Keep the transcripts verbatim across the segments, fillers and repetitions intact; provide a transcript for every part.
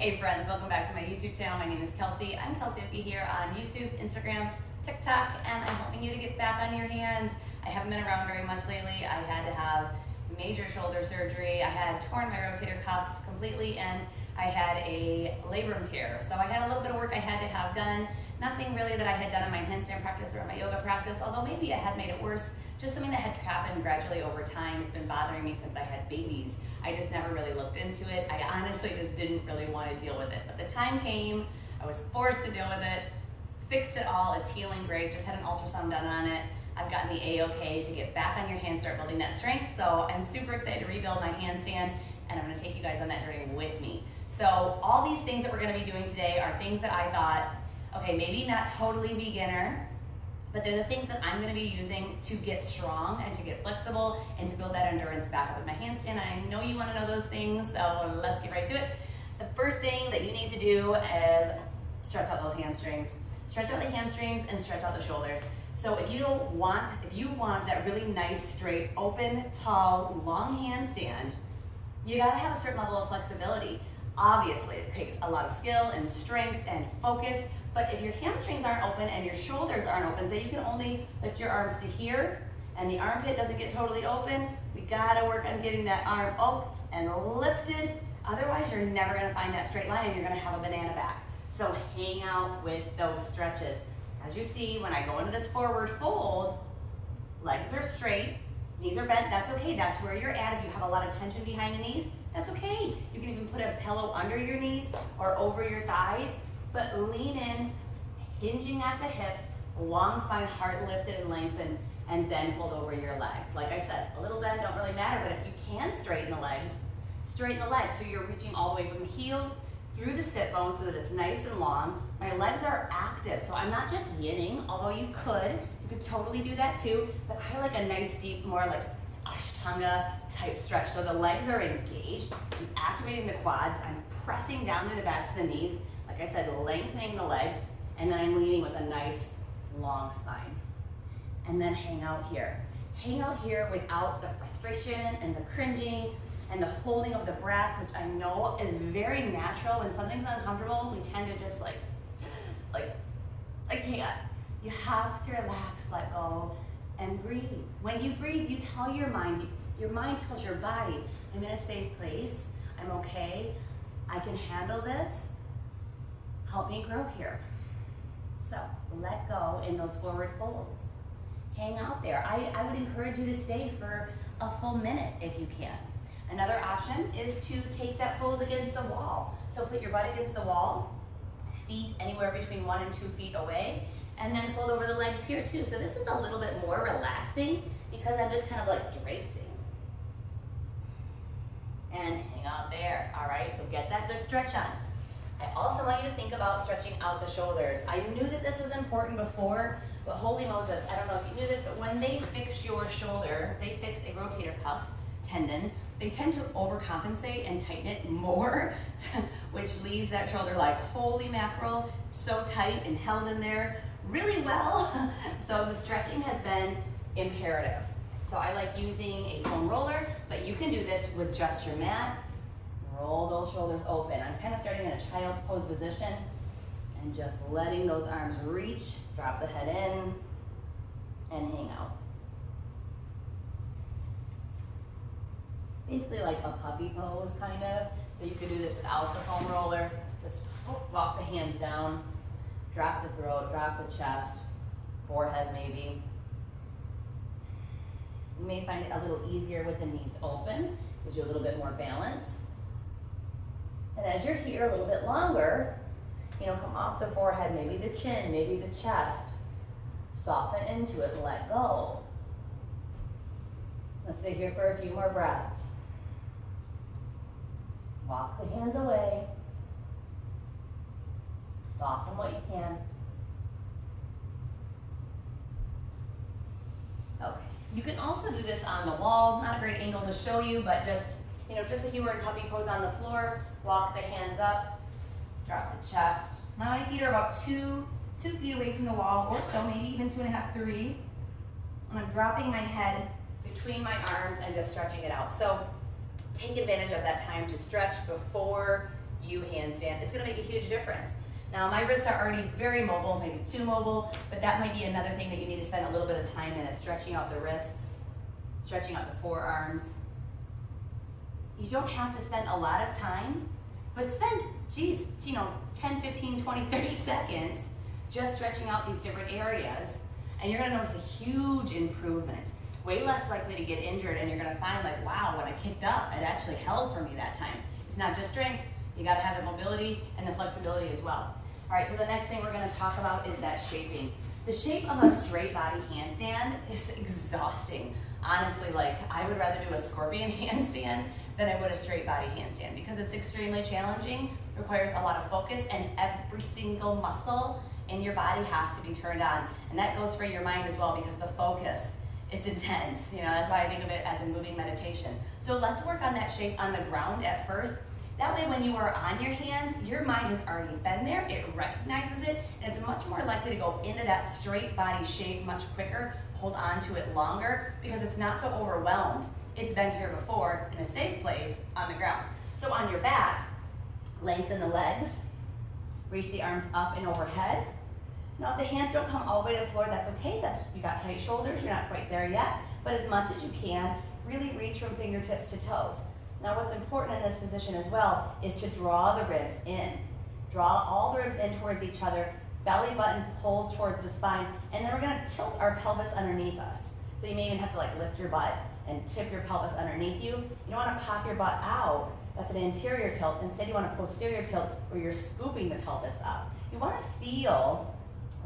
Hey friends, welcome back to my YouTube channel. My name is Kelsey. I'm Kelsey Opie here on YouTube, Instagram, TikTok, and I'm helping you to get back on your hands. I haven't been around very much lately. I had to have major shoulder surgery. I had torn my rotator cuff completely, and I had a labrum tear. So I had a little bit of work I had to have done. Nothing really that I had done in my handstand practice or in my yoga practice, although maybe I had made it worse. Just something that had happened gradually over time. It's been bothering me since I had babies. I just never really looked into it. I honestly just didn't really want to deal with it. But the time came, I was forced to deal with it, fixed it all, it's healing great, just had an ultrasound done on it. I've gotten the A-okay to get back on your hands, start building that strength. So I'm super excited to rebuild my handstand, and I'm gonna take you guys on that journey with me. So all these things that we're gonna be doing today are things that I thought, okay, maybe not totally beginner, but they're the things that I'm gonna be using to get strong and to get flexible and to build that endurance back up with my handstand. I know you wanna know those things, so let's get right to it. The first thing that you need to do is stretch out those hamstrings. Stretch out the hamstrings and stretch out the shoulders. So if you don't want, if you want that really nice, straight, open, tall, long handstand, you gotta have a certain level of flexibility. Obviously, it takes a lot of skill and strength and focus, but if your hamstrings aren't open and your shoulders aren't open, say you can only lift your arms to here and the armpit doesn't get totally open, we gotta work on getting that arm up and lifted. Otherwise, you're never gonna find that straight line and you're gonna have a banana back. So hang out with those stretches. As you see, when I go into this forward fold, legs are straight, knees are bent, that's okay, that's where you're at. If you have a lot of tension behind the knees, that's okay. You can even put a pillow under your knees or over your thighs, but lean in, hinging at the hips, long spine, heart lifted and lengthened, and then fold over your legs. Like I said, a little bend don't really matter, but if you can straighten the legs, straighten the legs so you're reaching all the way from the heel through the sit bone so that it's nice and long. My legs are active, so I'm not just yinning, although you could, you could totally do that too, but I like a nice deep, more like Ashtanga type stretch. So the legs are engaged, I'm activating the quads, I'm pressing down through the backs of the knees, like I said, lengthening the leg, and then I'm leaning with a nice long spine. And then hang out here. Hang out here without the frustration and the cringing and the holding of the breath, which I know is very natural. When something's uncomfortable, we tend to just like, like, I can't. You have to relax, let go, and breathe. When you breathe, you tell your mind, your mind tells your body, I'm in a safe place, I'm okay, I can handle this, help me grow here. So let go in those forward folds. Hang out there. I, I would encourage you to stay for a full minute if you can. Another option is to take that fold against the wall. So put your butt against the wall, feet anywhere between one and two feet away, and then fold over the legs here too. So this is a little bit more relaxing because I'm just kind of like draping. And hang out there, all right? So get that good stretch on. I also want you to think about stretching out the shoulders. I knew that this was important before, but holy Moses, I don't know if you knew this, but when they fix your shoulder, they fix a rotator cuff tendon, they tend to overcompensate and tighten it more, which leaves that shoulder like, holy mackerel, so tight and held in there really well. So the stretching has been imperative. So I like using a foam roller, but you can do this with just your mat. Roll those shoulders open. I'm kind of starting in a child's pose position and just letting those arms reach, drop the head in, and hang out. Basically like a puppy pose, kind of. So you could do this without the foam roller. Just walk the hands down, drop the throat, drop the chest, forehead maybe. You may find it a little easier with the knees open, gives you a little bit more balance. And as you're here a little bit longer, you know, come off the forehead, maybe the chin, maybe the chest. Soften into it, let go. Let's stay here for a few more breaths. Walk the hands away. Soften what you can. Okay. You can also do this on the wall. Not a great angle to show you, but just, you know, just if you were in puppy pose on the floor, walk the hands up, drop the chest. Now my feet are about two, two feet away from the wall or so, maybe even two and a half, three. And I'm dropping my head between my arms and just stretching it out. So take advantage of that time to stretch before you handstand make a huge difference. Now, my wrists are already very mobile, maybe too mobile, but that might be another thing that you need to spend a little bit of time in, is stretching out the wrists, stretching out the forearms. You don't have to spend a lot of time, but spend, geez, you know, ten, fifteen, twenty, thirty seconds just stretching out these different areas, and you're gonna notice a huge improvement. Way less likely to get injured, and you're gonna find like, wow, when I kicked up, it actually held for me that time. It's not just strength, you gotta have the mobility and the flexibility as well. All right, so the next thing we're gonna talk about is that shaping. The shape of a straight body handstand is exhausting. Honestly, like, I would rather do a scorpion handstand than I would a straight body handstand, because it's extremely challenging, requires a lot of focus, and every single muscle in your body has to be turned on. And that goes for your mind as well, because the focus, it's intense. You know, that's why I think of it as a moving meditation. So let's work on that shape on the ground at first. That way when you are on your hands, your mind has already been there, it recognizes it, and it's much more likely to go into that straight body shape much quicker, hold on to it longer, because it's not so overwhelmed. It's been here before in a safe place on the ground. So on your back, lengthen the legs, reach the arms up and overhead. Now if the hands don't come all the way to the floor, that's okay. That's, you got tight shoulders, you're not quite there yet, but as much as you can, really reach from fingertips to toes. Now what's important in this position as well is to draw the ribs in. Draw all the ribs in towards each other, belly button pulls towards the spine, and then we're gonna tilt our pelvis underneath us. So you may even have to like lift your butt and tip your pelvis underneath you. You don't wanna pop your butt out, that's an anterior tilt. Instead you want a posterior tilt where you're scooping the pelvis up. You wanna feel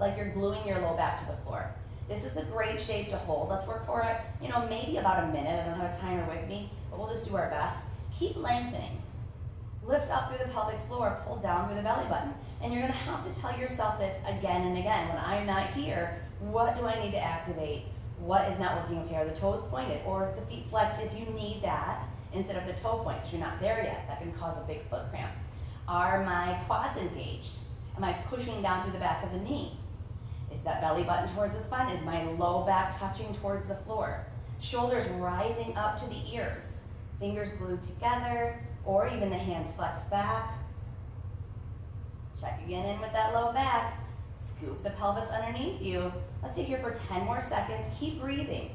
like you're gluing your low back to the floor. This is a great shape to hold. Let's work for it, you know, maybe about a minute. I don't have a timer with me, but we'll just do our best. Keep lengthening. Lift up through the pelvic floor, pull down through the belly button. And you're gonna have to tell yourself this again and again. When I'm not here, what do I need to activate? What is not working okay? Are the toes pointed or the feet flexed if you need that instead of the toe point because you're not there yet. That can cause a big foot cramp. Are my quads engaged? Am I pushing down through the back of the knee? Is that belly button towards the spine? Is my low back touching towards the floor? Shoulders rising up to the ears. Fingers glued together, or even the hands flexed back. Check again in with that low back. Scoop the pelvis underneath you. Let's stay here for ten more seconds. Keep breathing.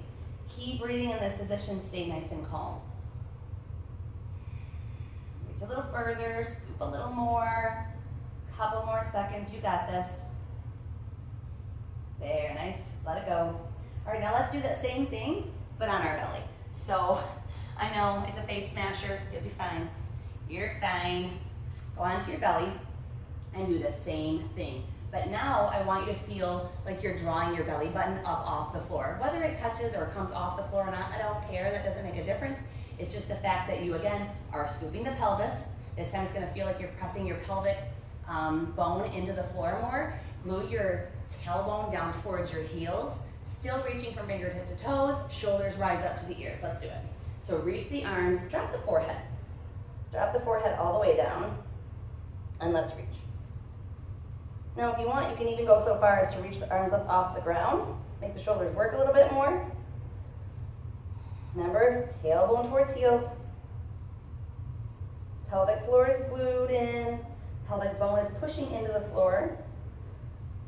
Keep breathing in this position. Stay nice and calm. Reach a little further. Scoop a little more. Couple more seconds. You got this. There, nice, let it go. All right, now let's do that same thing, but on our belly. So, I know, it's a face smasher, you'll be fine. You're fine. Go onto your belly and do the same thing. But now I want you to feel like you're drawing your belly button up off the floor. Whether it touches or comes off the floor or not, I don't care, that doesn't make a difference. It's just the fact that you, again, are scooping the pelvis. This time it's gonna feel like you're pressing your pelvic um, bone into the floor more. Glue your tailbone down towards your heels, still reaching from fingertip to toes, shoulders rise up to the ears. Let's do it. So reach the arms, drop the forehead. Drop the forehead all the way down, and let's reach. Now if you want, you can even go so far as to reach the arms up off the ground, make the shoulders work a little bit more. Remember, tailbone towards heels. Pelvic floor is glued in, pelvic bone is pushing into the floor.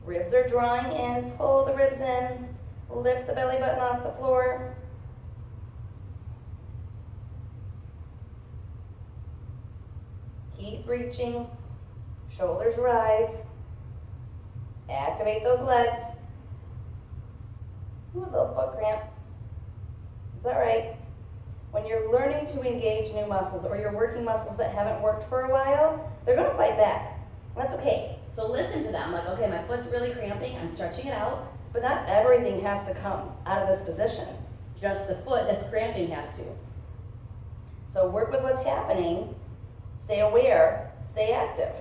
Ribs are drawing in, pull the ribs in, lift the belly button off the floor. Keep reaching, shoulders rise, activate those legs. Ooh, a little foot cramp, it's all right. When you're learning to engage new muscles or you're working muscles that haven't worked for a while, they're gonna fight back, that's okay. So listen to them, like, okay, my foot's really cramping, I'm stretching it out, but not everything has to come out of this position. Just the foot that's cramping has to. So work with what's happening, stay aware, stay active.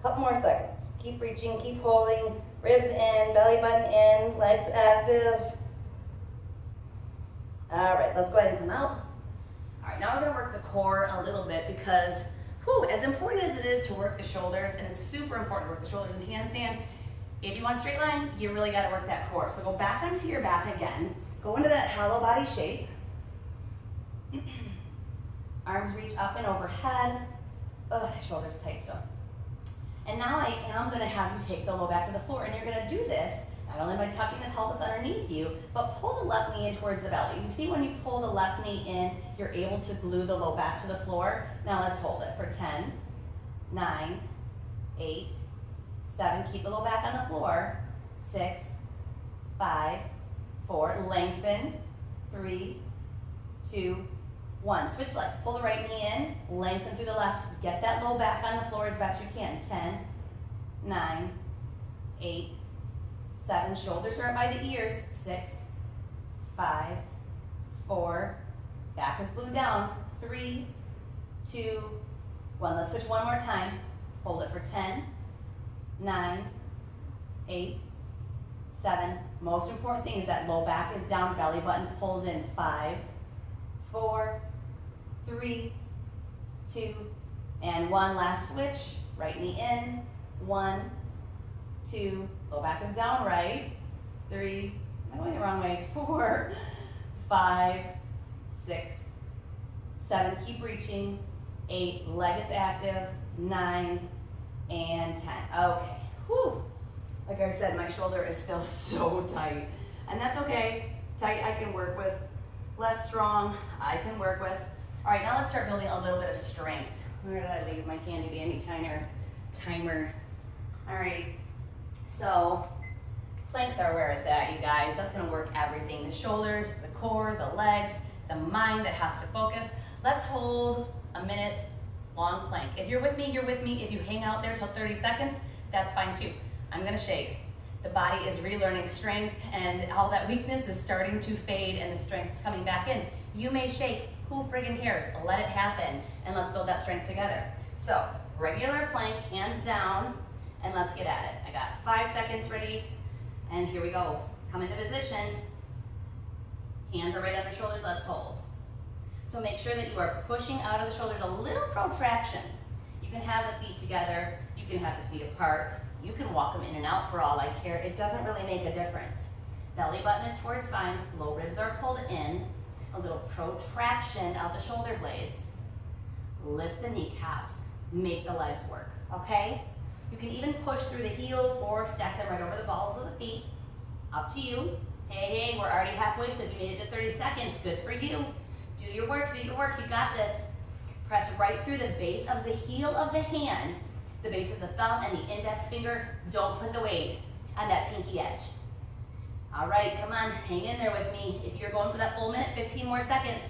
Couple more seconds. Keep reaching, keep holding, ribs in, belly button in, legs active. All right, let's go ahead and come out. All right, now we're gonna work the core a little bit because Ooh, as important as it is to work the shoulders, and it's super important to work the shoulders in the handstand, if you want a straight line, you really gotta work that core. So go back onto your back again, go into that hollow body shape. Arms reach up and overhead, Ugh, shoulders tight still. And now I am gonna have you take the low back to the floor, and you're gonna do this not only by tucking the pelvis underneath you, but pull the left knee in towards the belly. You see when you pull the left knee in, you're able to glue the low back to the floor. Now let's hold it for ten, nine, eight, seven, keep the low back on the floor, six, five, four, lengthen, three, two, one, switch legs, pull the right knee in, lengthen through the left, get that low back on the floor as best you can, ten, nine, eight, seven, shoulders are by the ears, six, five, four, back is glued down, three, two, one, let's switch one more time, hold it for ten, nine, eight, seven, most important thing is that low back is down, belly button pulls in, five, four, three, two, and one, last switch, right knee in, one, two, low back is down, right, three, am I going the wrong way, four, five, six, seven, keep reaching, eight, leg is active, nine, and ten, okay, whew, like I said, my shoulder is still so tight, and that's okay, tight I can work with, less strong I can work with. All right, now let's start building a little bit of strength. Where did I leave my candy bandy timer? Timer. All right, so planks are where it's at, you guys. That's gonna work everything, the shoulders, the core, the legs, the mind that has to focus. Let's hold a minute long plank. If you're with me, you're with me. If you hang out there till thirty seconds, that's fine too. I'm gonna shake. The body is relearning strength and all that weakness is starting to fade and the strength's coming back in. You may shake, who friggin' cares? Let it happen and let's build that strength together. So, regular plank, hands down, and let's get at it. I got five seconds ready and here we go. Come into position. Hands are right on your shoulders, let's hold. So make sure that you are pushing out of the shoulders, a little protraction. You can have the feet together, you can have the feet apart, you can walk them in and out for all I care. It doesn't really make a difference. Belly button is towards spine, low ribs are pulled in, a little protraction of the shoulder blades. Lift the kneecaps, make the legs work, okay? You can even push through the heels or stack them right over the balls of the feet. Up to you. Hey, hey, we're already halfway, so if you made it to thirty seconds, good for you. Do your work, do your work, you got this. Press right through the base of the heel of the hand, the base of the thumb and the index finger. Don't put the weight on that pinky edge. All right, come on, hang in there with me. If you're going for that full minute, fifteen more seconds,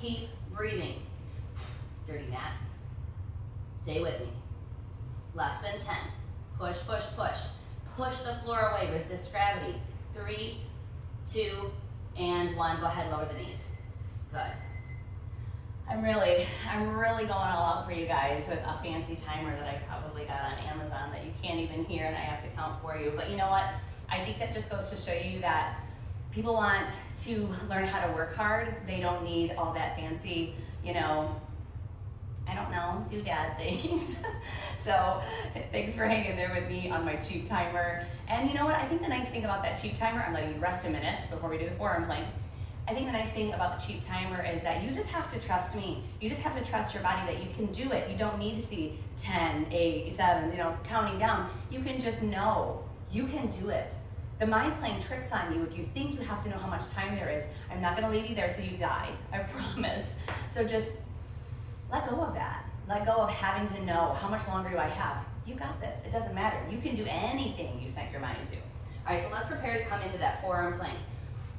keep breathing. Dirty mat, stay with me. Less than ten, push, push, push. Push the floor away, resist gravity. Three, two, and one. Go ahead, lower the knees, good. I'm really, I'm really going all out for you guys with a fancy timer that I probably got on Amazon that you can't even hear and I have to count for you. But you know what? I think that just goes to show you that people want to learn how to work hard. They don't need all that fancy, you know, I don't know, doodad things. So thanks for hanging there with me on my cheap timer. And you know what? I think the nice thing about that cheap timer, I'm letting you rest a minute before we do the forearm plank. I think the nice thing about the cheap timer is that you just have to trust me. You just have to trust your body that you can do it. You don't need to see ten, eight, seven, you know, counting down. You can just know you can do it. The mind's playing tricks on you if you think you have to know how much time there is. I'm not gonna leave you there till you die, I promise. So just let go of that. Let go of having to know how much longer do I have. You got this, it doesn't matter. You can do anything you set your mind to. All right, so let's prepare to come into that forearm plank.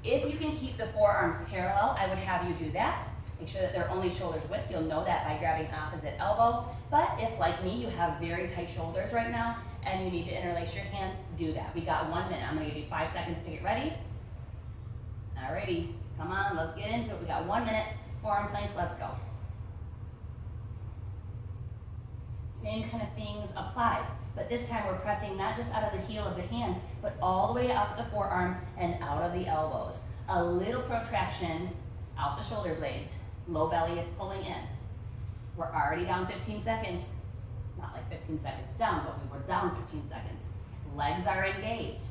If you can keep the forearms parallel, I would have you do that. Make sure that they're only shoulders width. You'll know that by grabbing opposite elbow. But if, like me, you have very tight shoulders right now and you need to interlace your hands, do that. We got one minute. I'm gonna give you five seconds to get ready. Alrighty, come on, let's get into it. We got one minute, forearm plank, let's go. Same kind of things apply, but this time we're pressing not just out of the heel of the hand, but all the way up the forearm and out of the elbows. A little protraction out the shoulder blades. Low belly is pulling in. We're already down fifteen seconds. Not like fifteen seconds down, but we were down fifteen seconds. Legs are engaged.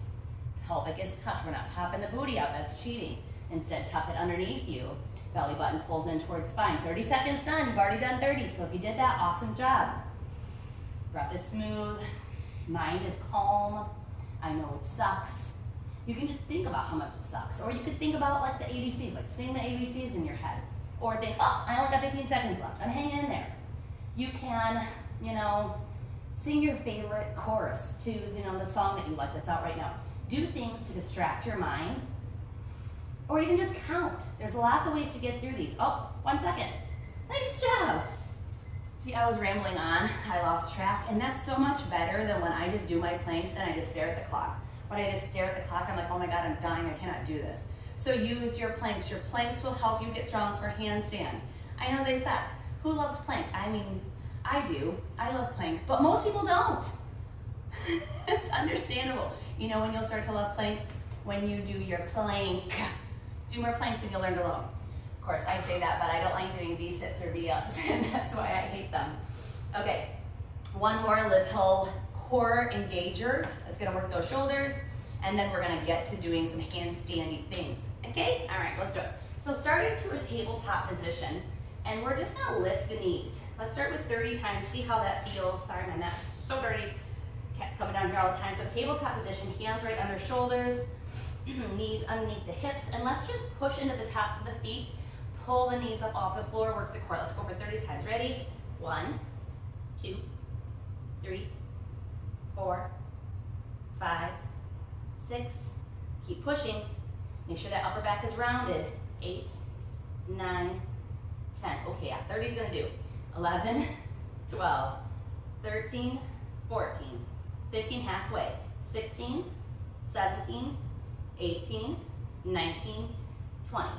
Pelvic is tucked. We're not popping the booty out. That's cheating. Instead, tuck it underneath you. Belly button pulls in towards spine. thirty seconds done. You've already done thirty, so if you did that, awesome job. Breath is smooth, mind is calm. I know it sucks. You can just think about how much it sucks. Or you could think about like the A B Cs, like sing the A B Cs in your head. Or think, oh, I only got fifteen seconds left. I'm hanging in there. You can, you know, sing your favorite chorus to, you know, the song that you like that's out right now. Do things to distract your mind. Or you can just count. There's lots of ways to get through these. Oh, one second. Nice job. See, I was rambling on. I lost track. And that's so much better than when I just do my planks and I just stare at the clock. When I just stare at the clock, I'm like, oh my God, I'm dying. I cannot do this. So use your planks. Your planks will help you get strong for handstand. I know they suck. Who loves plank? I mean, I do. I love plank, but most people don't. It's understandable. You know when you'll start to love plank? When you do your plank. Do more planks and you'll learn to love them. Of course, I say that, but I don't like doing V-sits or V-ups, and that's why I hate them. Okay, one more little core engager. That's gonna work those shoulders, and then we're gonna get to doing some handstandy things. Okay, all right, let's do it. So start into a tabletop position, and we're just gonna lift the knees. Let's start with thirty times, see how that feels. Sorry, my mat's so dirty. Cat's coming down here all the time. So tabletop position, hands right under shoulders, knees underneath the hips, and let's just push into the tops of the feet. Pull the knees up off the floor, work the core. Let's go for thirty times. Ready? One, two, three, four, five, six. Keep pushing. Make sure that upper back is rounded. Eight, nine, ten. Okay, yeah, thirty is gonna do. eleven, twelve, thirteen, fourteen, fifteen, halfway. sixteen, seventeen, eighteen, nineteen, twenty,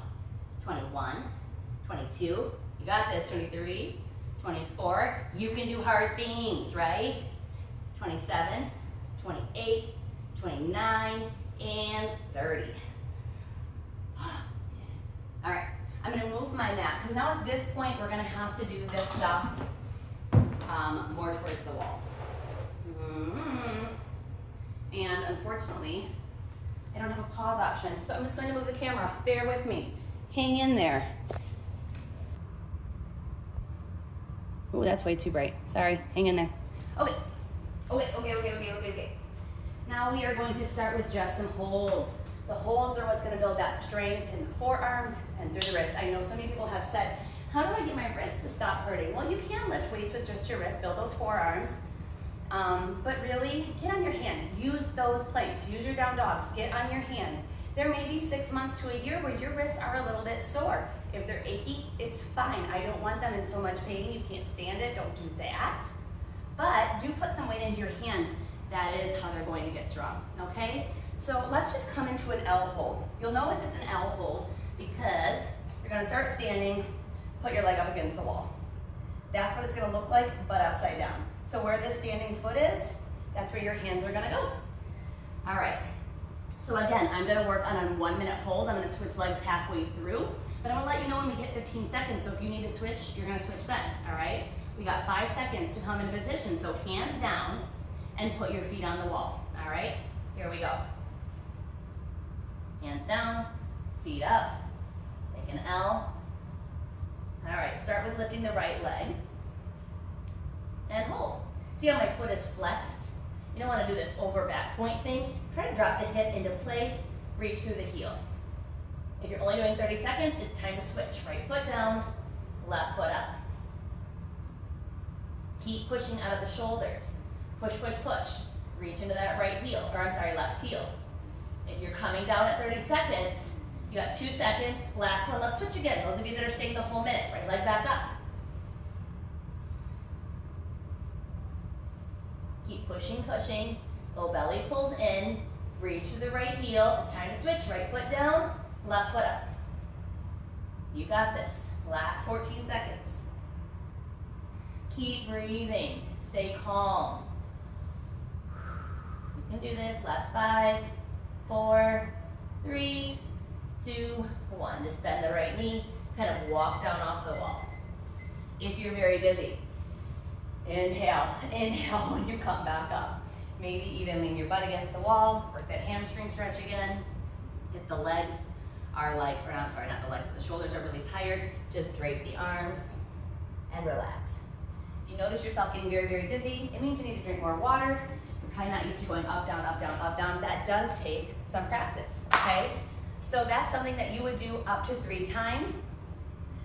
twenty-one, twenty-two, you got this, twenty-three, twenty-four, you can do hard things, right? twenty-seven, twenty-eight, twenty-nine, and thirty. All right, I'm gonna move my mat, because now at this point, we're gonna have to do this stuff um, more towards the wall. Mm-hmm. And unfortunately, I don't have a pause option, so I'm just going to move the camera. Bear with me. Hang in there. Oh, that's way too bright. Sorry, hang in there. Okay, okay, okay, okay, okay, okay, okay. Now we are going to start with just some holds. The holds are what's gonna build that strength in the forearms and through the wrist. I know so many people have said, how do I get my wrist to stop hurting? Well, you can lift weights with just your wrist, build those forearms. Um, but really, get on your hands, use those planks, use your down dogs, get on your hands. There may be six months to a year where your wrists are a little bit sore. If they're achy, it's fine. I don't want them in so much pain, you can't stand it, don't do that. But do put some weight into your hands. That is how they're going to get strong, okay? So let's just come into an L hold. You'll know if it's an L hold because you're gonna start standing, put your leg up against the wall. That's what it's gonna look like, but upside down. So where the standing foot is, that's where your hands are gonna go. All right, so again, I'm gonna work on a one minute hold. I'm gonna switch legs halfway through, but I'm gonna let you know when we hit fifteen seconds. So if you need to switch, you're gonna switch then, all right? We got five seconds to come into position. So hands down and put your feet on the wall, all right? Here we go. Hands down, feet up, take an L. All right, start with lifting the right leg. And hold. See how my foot is flexed? You don't want to do this over back point thing. Try to drop the hip into place, reach through the heel. If you're only doing thirty seconds, it's time to switch. Right foot down, left foot up. Keep pushing out of the shoulders. Push, push, push. Reach into that right heel, or I'm sorry, left heel. If you're coming down at thirty seconds, you got two seconds. Last one, let's switch again. Those of you that are staying the whole minute, right leg back up. Keep pushing, pushing. Low belly pulls in. Reach through the right heel. It's time to switch. Right foot down, left foot up. You got this. Last fourteen seconds. Keep breathing. Stay calm. You can do this. Last five, four, three, two, one. Just bend the right knee. Kind of walk down off the wall. If you're very busy. Inhale, inhale when you come back up. Maybe even lean your butt against the wall, work that hamstring stretch again. If the legs are like, or I'm sorry, not the legs, but the shoulders are really tired, just drape the arms and relax. you notice yourself getting very, very dizzy, it means you need to drink more water. You're probably not used to going up, down, up, down, up, down. That does take some practice, okay? So that's something that you would do up to three times,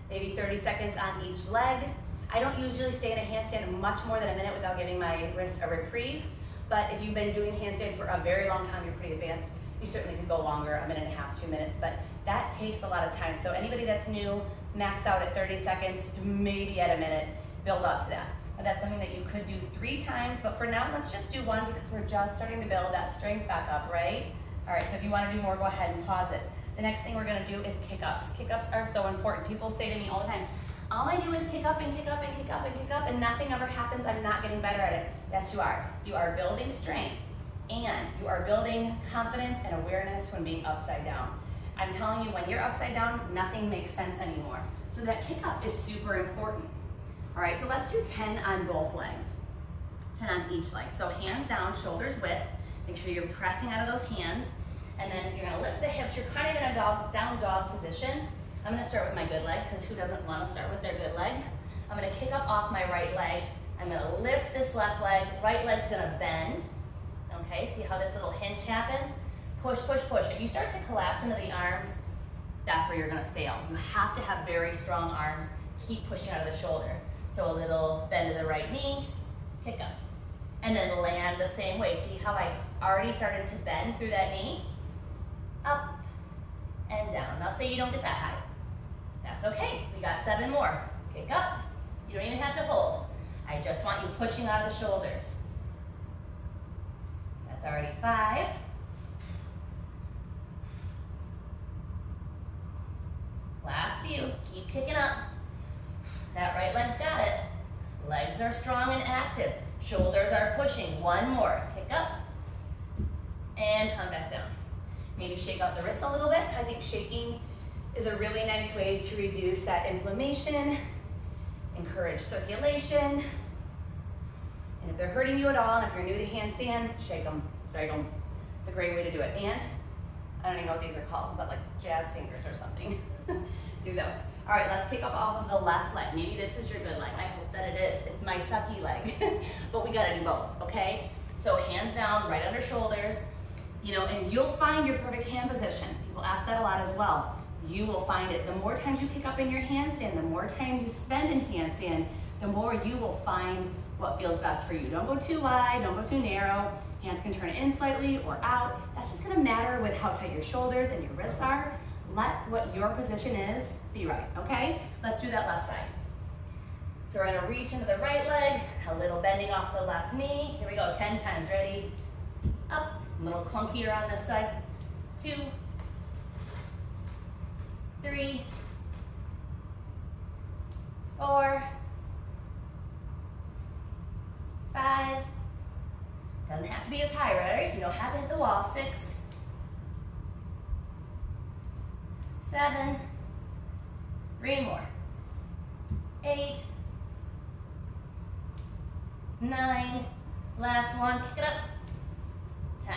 maybe thirty seconds on each leg. I don't usually stay in a handstand much more than a minute without giving my wrist a reprieve, but if you've been doing handstand for a very long time, you're pretty advanced, you certainly could go longer, a minute and a half, two minutes, but that takes a lot of time. So anybody that's new, max out at thirty seconds, maybe at a minute, build up to that. And that's something that you could do three times, but for now, let's just do one because we're just starting to build that strength back up, right? All right, so if you wanna do more, go ahead and pause it. The next thing we're gonna do is kick-ups. Kick-ups are so important. People say to me all the time, all I do is kick up and kick up and kick up and kick up and nothing ever happens, I'm not getting better at it. Yes, you are. You are building strength and you are building confidence and awareness when being upside down. I'm telling you, when you're upside down, nothing makes sense anymore. So that kick up is super important. All right, so let's do ten on both legs, ten on each leg. So hands down, shoulders width. Make sure you're pressing out of those hands. And then you're gonna lift the hips. You're kind of in a dog, down dog position. I'm gonna start with my good leg because who doesn't wanna start with their good leg? I'm gonna kick up off my right leg. I'm gonna lift this left leg. Right leg's gonna bend. Okay, see how this little hinge happens? Push, push, push. If you start to collapse into the arms, that's where you're gonna fail. You have to have very strong arms. Keep pushing out of the shoulder. So a little bend to the right knee, kick up. And then land the same way. See how I already started to bend through that knee? Up and down. Now say you don't get that high. That's okay, we got seven more. Kick up, you don't even have to hold. I just want you pushing out of the shoulders. That's already five. Last few, keep kicking up. That right leg's got it. Legs are strong and active. Shoulders are pushing, one more. Kick up and come back down. Maybe shake out the wrists a little bit. I think shaking is a really nice way to reduce that inflammation, encourage circulation, and if they're hurting you at all, and if you're new to handstand, shake them, shake them. It's a great way to do it. And I don't even know what these are called, but like jazz fingers or something. Do those. All right, let's pick up off of the left leg. Maybe this is your good leg. I hope that it is. It's my sucky leg, but we gotta do both, okay? So hands down, right under shoulders, you know, and you'll find your perfect hand position. People ask that a lot as well. You will find it. The more times you kick up in your handstand, the more time you spend in handstand, the more you will find what feels best for you. Don't go too wide, don't go too narrow. Hands can turn in slightly or out. That's just gonna matter with how tight your shoulders and your wrists are. Let what your position is be right, okay? Let's do that left side. So we're gonna reach into the right leg, a little bending off the left knee. Here we go, ten times, ready? Up, a little clunkier on this side. Two, three, four, five, doesn't have to be as high, right? You don't have to hit the wall. Six, seven, three more, eight, nine, last one, kick it up, ten.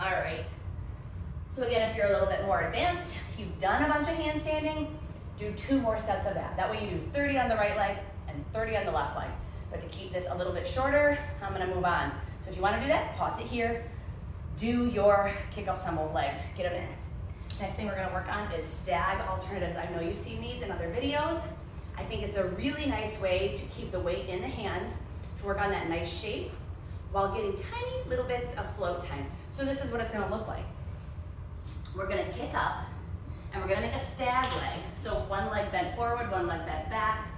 All right. So again, if you're a little bit more advanced, if you've done a bunch of handstanding, do two more sets of that. That way you do thirty on the right leg and thirty on the left leg. But to keep this a little bit shorter, I'm gonna move on. So if you wanna do that, pause it here. Do your kick-ups on both legs, get them in. Next thing we're gonna work on is stag alternatives. I know you've seen these in other videos. I think it's a really nice way to keep the weight in the hands, to work on that nice shape while getting tiny little bits of float time. So this is what it's gonna look like. We're gonna kick up and we're gonna make a stag leg. So one leg bent forward, one leg bent back.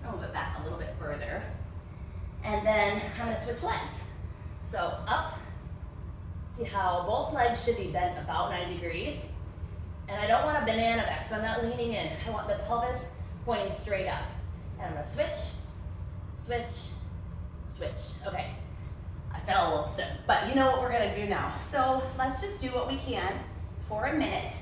I'm gonna move it back a little bit further. And then I'm gonna switch legs. So up, see how both legs should be bent about ninety degrees. And I don't want a banana back, so I'm not leaning in. I want the pelvis pointing straight up. And I'm gonna switch, switch, switch. Okay, I felt a little stiff, but you know what we're gonna do now. So let's just do what we can for a minute,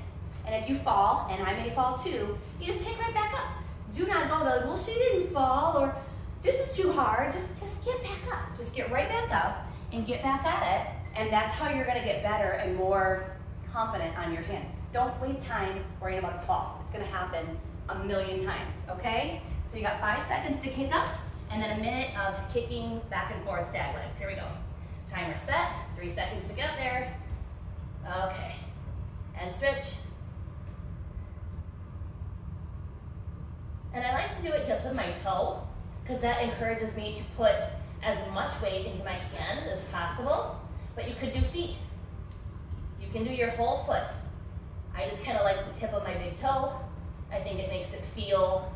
and if you fall, and I may fall too, you just kick right back up. Do not go like, well, she didn't fall, or this is too hard. Just, just get back up. Just get right back up and get back at it, and that's how you're gonna get better and more confident on your hands. Don't waste time worrying about the fall. It's gonna happen a million times, okay? So you got five seconds to kick up, and then a minute of kicking back and forth stag legs. Here we go. Timer set, three seconds to get there. Okay, and switch. And I like to do it just with my toe, because that encourages me to put as much weight into my hands as possible, but you could do feet. You can do your whole foot. I just kind of like the tip of my big toe. I think it makes it feel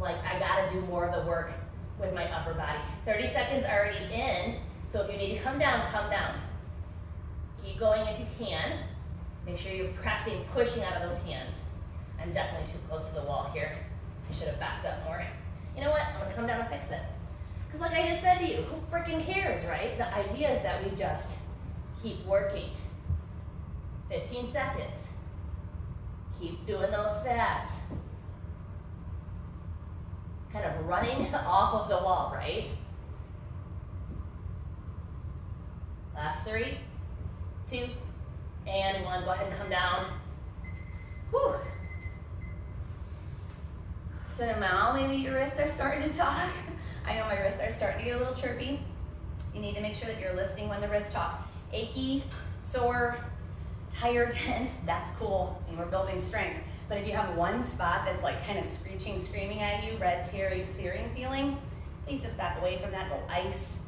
like I gotta do more of the work with my upper body. thirty seconds already in, so if you need to come down, come down. Keep going if you can. Make sure you're pressing, pushing out of those hands. I'm definitely too close to the wall here. I should have backed up more. You know what, I'm gonna come down and fix it. Because like I just said to you, who freaking cares, right? The idea is that we just keep working. fifteen seconds. Keep doing those stats. Kind of running off of the wall, right? Last three, two, and one. Go ahead and come down. Whew. So now maybe your wrists are starting to talk. I know my wrists are starting to get a little chirpy. You need to make sure that you're listening when the wrists talk. Achy, sore, tired, tense, that's cool, and we're building strength. But if you have one spot that's like kind of screeching, screaming at you, red, tearing, searing feeling, please just back away from that, go ice,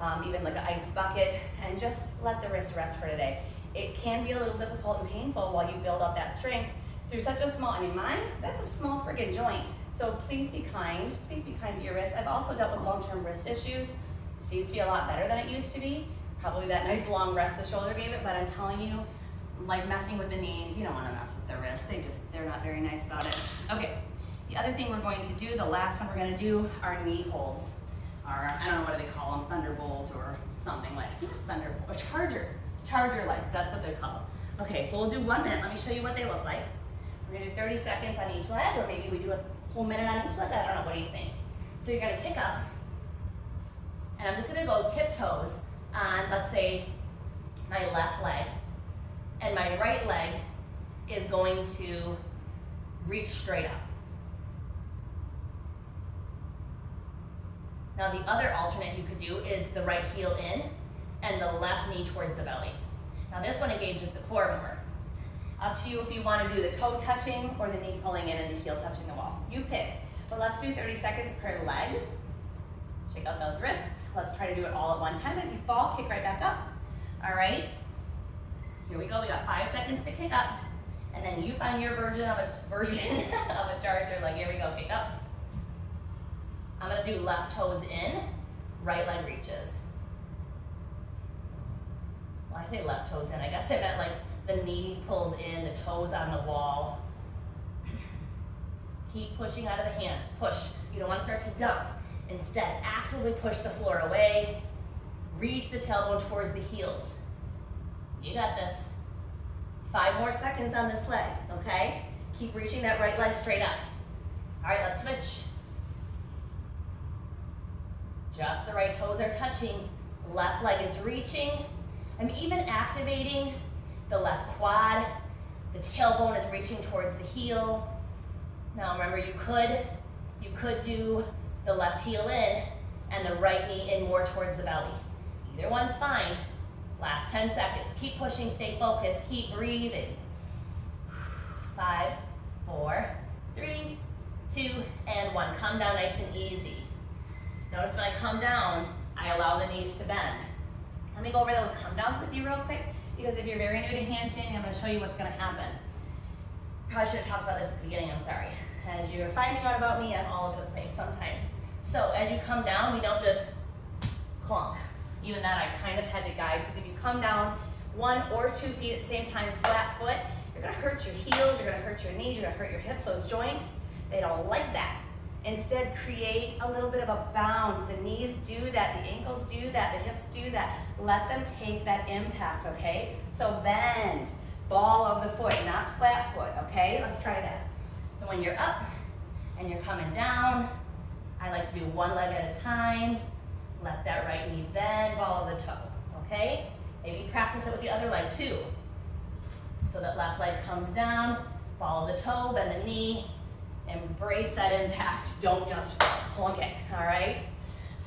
um, even like an ice bucket, and just let the wrist rest for today. It can be a little difficult and painful while you build up that strength through such a small, I mean mine, that's a small friggin' joint. So please be kind, please be kind to your wrist. I've also dealt with long-term wrist issues. It seems to be a lot better than it used to be. Probably that nice long rest the shoulder gave it, but I'm telling you, like messing with the knees, you don't wanna mess with the wrist. They just, they're not very nice about it. Okay, the other thing we're going to do, the last one we're gonna do, are knee holds. Or I don't know what do they call them, thunderbolt or something like, I think it's thunderbolt, or charger. Charger legs, that's what they're called. Okay, so we'll do one minute. Let me show you what they look like. We're gonna do thirty seconds on each leg, or maybe we do a whole minute on each leg, I don't know, what do you think? So you're gonna kick up, and I'm just gonna go tiptoes on, let's say, my left leg, and my right leg is going to reach straight up. Now the other alternate you could do is the right heel in, and the left knee towards the belly. Now this one engages the core more. Up to you if you want to do the toe touching or the knee pulling in and the heel touching the wall. You pick. But let's do thirty seconds per leg. Shake out those wrists. Let's try to do it all at one time. And if you fall, kick right back up. All right. Here we go. We got five seconds to kick up. And then you find your version of a version of a charger leg. Here we go. Kick up. I'm going to do left toes in, right leg reaches. Well, I say left toes in. I guess I meant like the knee pulls in, the toes on the wall. Keep pushing out of the hands, push. You don't want to start to dump. Instead, actively push the floor away. Reach the tailbone towards the heels. You got this. Five more seconds on this leg, okay? Keep reaching that right leg straight up. All right, let's switch. Just the right toes are touching. Left leg is reaching. I'm even activating the left quad, the tailbone is reaching towards the heel. Now remember, you could, you could do the left heel in and the right knee in more towards the belly. Either one's fine. Last ten seconds. Keep pushing, stay focused, keep breathing. Five, four, three, two, and one. Come down nice and easy. Notice when I come down, I allow the knees to bend. Let me go over those come downs with you real quick. Because if you're very new to handstanding, I'm going to show you what's going to happen. Probably should have talked about this at the beginning, I'm sorry. As you're finding out about me, I'm all over the place sometimes. So as you come down, we don't just clunk. Even that I kind of had to guide, because if you come down one or two feet at the same time, flat foot, you're going to hurt your heels, you're going to hurt your knees, you're going to hurt your hips, those joints, they don't like that. Instead, create a little bit of a bounce. The knees do that, the ankles do that, the hips do that. Let them take that impact, okay? So bend, ball of the foot, not flat foot, okay? Let's try that. So when you're up and you're coming down, I like to do one leg at a time. Let that right knee bend, ball of the toe, okay? Maybe practice it with the other leg too. So that left leg comes down, ball of the toe, bend the knee, embrace that impact. Don't just clunk it, all right?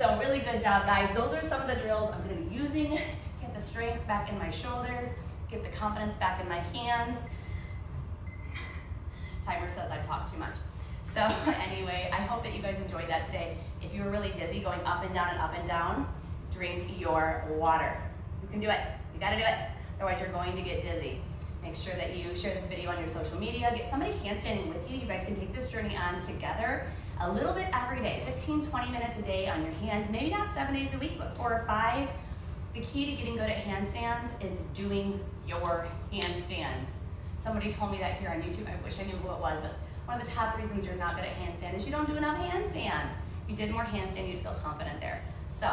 So really good job, guys. Those are some of the drills I'm going to be using to get the strength back in my shoulders, get the confidence back in my hands. Timer says I talk too much. So anyway, I hope that you guys enjoyed that today. If you were really dizzy going up and down and up and down, drink your water. You can do it. You got to do it. Otherwise, you're going to get dizzy. Make sure that you share this video on your social media. Get somebody handstanding with you. You guys can take this journey on together a little bit every day, fifteen, twenty minutes a day on your hands. Maybe not seven days a week, but four or five. The key to getting good at handstands is doing your handstands. Somebody told me that here on YouTube. I wish I knew who it was, but one of the top reasons you're not good at handstand is you don't do enough handstand. If you did more handstand, you'd feel confident there. So,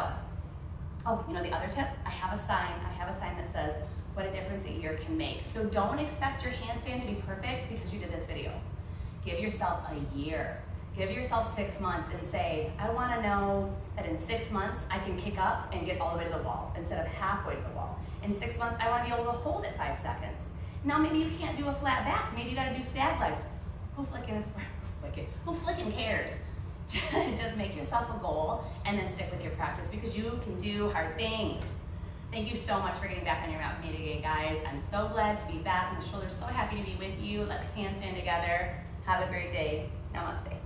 oh, you know the other tip? I have a sign. I have a sign that says what a difference a year can make. So don't expect your handstand to be perfect because you did this video. Give yourself a year. Give yourself six months and say, I want to know that in six months I can kick up and get all the way to the wall instead of halfway to the wall. In six months, I want to be able to hold it five seconds. Now maybe you can't do a flat back. Maybe you got to do stag legs. Who flickin', flickin', who flickin' cares? Just make yourself a goal and then stick with your practice because you can do hard things. Thank you so much for getting back on your mat with me today, guys. I'm so glad to be back. My shoulders so happy to be with you. Let's handstand together. Have a great day. Namaste.